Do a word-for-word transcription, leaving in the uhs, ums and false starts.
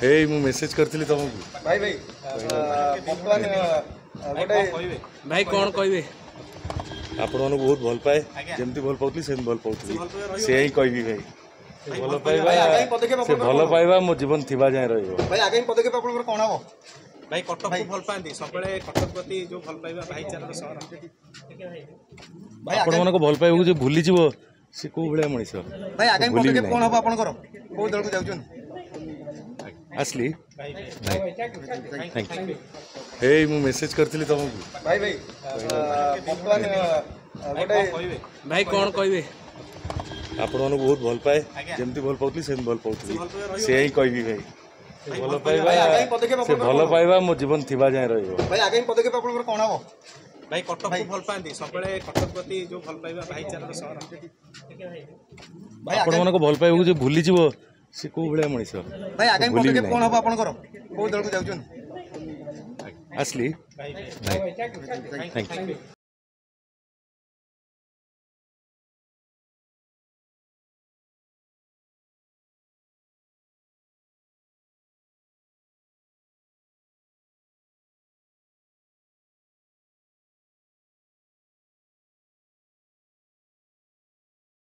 हे मु मेसेज करथिली तुमको भाई भाई गोटे भाई कोन कहबे आपण मन बहुत भल पाए जेमती भल पाउथली सेम भल पाउथली से ही कहबी भाई भल पाइबा से भल पाइबा मो जीवन थिबा जाय रहबो भाई आगे पदके आपण पर कोन हो भाई कटक को भल पांदी सबले कटक प्रति जो भल पाइबा भाईचारा शहर भाई भाई आपण मन को भल पाइबो जे भूली जीवो से को भले मनीष भाई आगे पदके कोन हो आपण करो को दल को जाउचन असली थैंक यू हे मु मेसेज करथिली तुमको भाई भाई गोटे भाई कोन कहबे आपण मन बहुत भल पाए जेमती भल पाउथली सेम भल पाउथली से ही कहबी भाई भल पाइबा से भल पाइबा मो जीवन थिबा जाय रहबो भाई आगे पदके आपण पर कोन हो भाई कटक को भल पांदी सबले कटक प्रति जो भल पाइबा भाईचारा शहर भाई आपण मन को भल पाइबो जे भूली जीवो से को भले मनीष भाई आगे पदके कोन हो आपण करो को दल को जाउचन असली थैंक यू।